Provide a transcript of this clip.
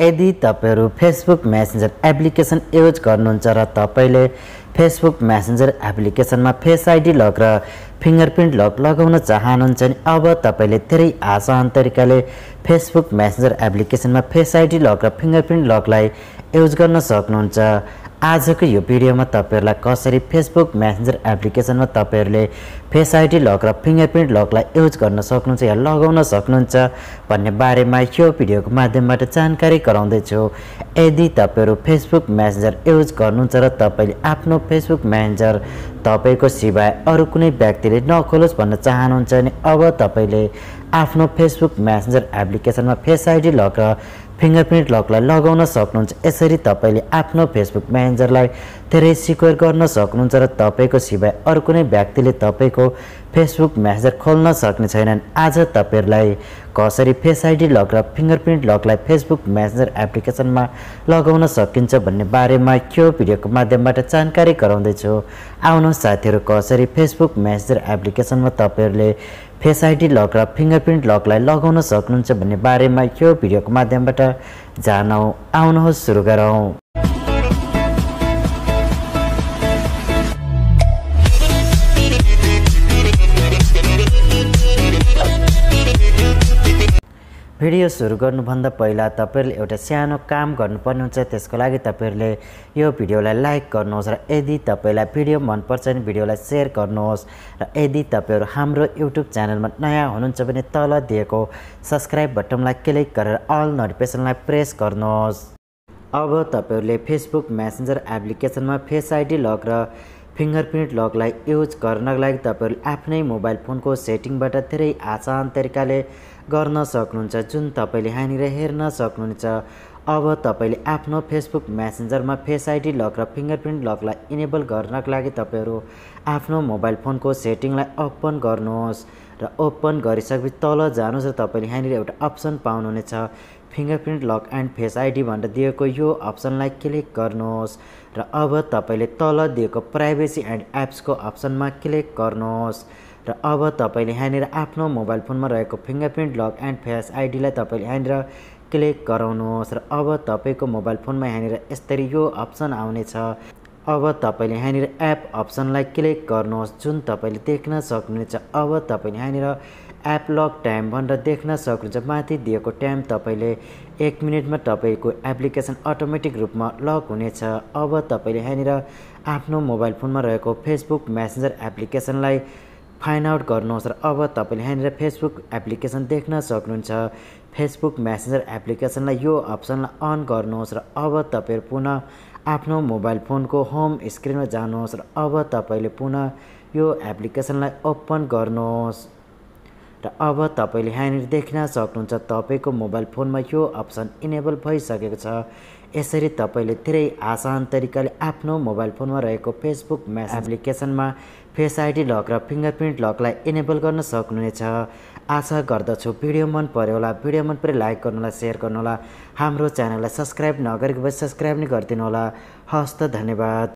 यदि तपाईहरु Facebook messenger application use गर्नुहुन्छ र तपाईले फेसबुक मेसेन्जर एप्लिकेसनमा फेस आईडी लक र फिंगरप्रिन्ट लक लगाउन चाहनुहुन्छ नि अब तपाईले धेरै आसान तरिकाले फेसबुक मेसेन्जर एप्लिकेसनमा फेस आईडी लक र फिंगरप्रिन्ट लकलाई युज गर्न सक्नुहुन्छ। आजको यो भिडियोमा तपाईहरुलाई कसरी फेसबुक मेसेन्जर एप्लिकेसनमा तपाईहरुले फेस आईडी लक र फिंगरप्रिन्ट लकलाई युज गर्न सक्नुहुन्छ या लगाउन सक्नुहुन्छ भन्ने बारेमा यो भिडियोको माध्यमबाट जानकारी गराउँदै छु। यदि तपाईहरु फेसबुक मेसेन्जर युज गर्नुहुन्छ र तपाईले आफ्नो फेसबुक मेसेन्जर तपाईको सिवाय अरु कुनै व्यक्तिले नखोलोस् भन्न चाहनुहुन्छ नि अब तपाईले आफ्नो फेसबुक मेसेन्जर एप्लिकेसनमा फेस आईडी लक र फिंगरप्रिन्ट लकलाई लगाउन सक्नुहुन्छ। यसरी तपाईले आफ्नो फेसबुक मेसेन्जरलाई धेरै सिक्योर गर्न सक्नुहुन्छ र तपाईको सिवाय अरु कुनै व्यक्तिले तपाईको फेसबुक मेसेन्जर खोल्न सक्ने छैनन्। आज तपाईहरुलाई कसरी फेस आईडी लक र फिंगरप्रिन्ट लकलाई फेसबुक मेसेन्जर एप्लिकेसनमा लगाउन सकिन्छ भन्ने बारेमा यो भिडियोको माध्यमबाट जानकारी गराउँदै छु। आउनुहोस् साथीहरु कसरी फेसबुक मेसेन्जर एप्लिकेसनमा तपाईहरुले फेस आईडी लक र फिंगरप्रिन्ट लकलाई लगाउन सक्नुहुन्छ भन्ने बारेमा यो भिडियोको माध्यमबाट जानौं। आउनुहोस् सुरु गरौं। भिडियो सुरु गर्नुभन्दा पहिला तपाईहरुले एउटा सानो काम गर्नुपर्ने हुन्छ। त्यसको लागि तपाईहरुले यो भिडियोलाई लाइक गर्नुहोस् र यदि तपाईलाई भिडियो मन पर्छ भने भिडियोलाई शेयर गर्नुहोस् र यदि तपाईहरु हाम्रो YouTube च्यानलमा नयाँ हुनुहुन्छ भने तल दिएको सब्स्क्राइब बटनलाई क्लिक गरेर अल नोटिफिकेसनलाई प्रेस गर्नुहोस्। अब तपाईहरुले फेसबुक मेसेन्जर एप्लिकेसनमा फेस आईडी लक र फिंगरप्रिन्ट लकलाई युज गर्नका लागि तपाईहरुले आफ्नै मोबाइल फोनको सेटिङबाट धेरै आसान तरिकाले गर्न सक्नुहुन्छ जुन तपाईले हानेर हेर्न सक्नुहुन्छ। अब तपाईले आफ्नो फेसबुक मेसेन्जरमा फेस आईडी लक र फिंगरप्रिन्ट लकलाई इनेबल गर्नका लागि तपाईहरु आफ्नो मोबाइल फोनको सेटिङलाई ओपन गर्नुहोस् र ओपन गरिसकेपछि तल जानुहोस् र तपाईले हानेर एउटा अप्सन पाउनुहुनेछ fingerprint lock and face ID भनेर दिएको यो अप्सनलाई क्लिक गर्नुहोस् र अब तपाईले तल दिएको प्राइभेसी एन्ड एप्सको अप्सनमा क्लिक गर्नुहोस् र अब तपाईले यहाँनिर आफ्नो मोबाइल फोनमा रहेको fingerprint lock and face ID लाई तपाईले यहाँनिर क्लिक गराउनुहोस् र अब तपाईको मोबाइल फोनमा यहाँनिर यसरी यो अप्सन आउनेछ। अब तपाईले यहाँनिर एप अप्सनलाई क्लिक गर्नुहोस् जुन तपाईले देख्न सक्नुहुन्छ। अब तपाईले यहाँनिर एप लक टाइम भनेर देख्न सक्नुहुन्छ। माथि दिएको टाइम तपाईले 1 मिनेटमा तपाईको एप्लिकेसन अटोमेटिक रूपमा लक हुनेछ। अब तपाईले यहाँनिर आफ्नो मोबाइल फोनमा रहेको फेसबुक मेसेन्जर एप्लिकेसनलाई फाइन्ड आउट गर्नुहोस् र अब तपाईले यहाँनिर फेसबुक एप्लिकेसन देख्न सक्नुहुन्छ। फेसबुक मेसेन्जर एप्लिकेसनलाई यो अप्सनलाई अन गर्नुहोस् र अब तपाईहरु पुनः आफ्नो मोबाइल फोनको होम स्क्रिनमा जानुहोस् र अब तपाईले पुनः यो एप्लिकेसनलाई ओपन गर्नुहोस् र अब तपाईले यहाँनिर देख्न सक्नुहुन्छ तपाईको मोबाइल फोनमा यो अप्सन इनेबल भइसकेको छ। यसरी तपाईले धेरै आसान तरिकाले आफ्नो मोबाइल फोनमा रहेको फेसबुक मेसेन्जर एप्लिकेसनमा फेस आईडी लक र फिंगरप्रिन्ट लकलाई इनेबल गर्न सक्नुहुनेछ। आशा गर्दछु भिडियो मन पर्यो होला। भिडियो मन परे लाइक गर्नुहोला, शेयर गर्नुहोला, हाम्रो च्यानललाई सब्स्क्राइब नगरेको भए सब्स्क्राइब नै गरिदिनु होला। हस्त धन्यवाद।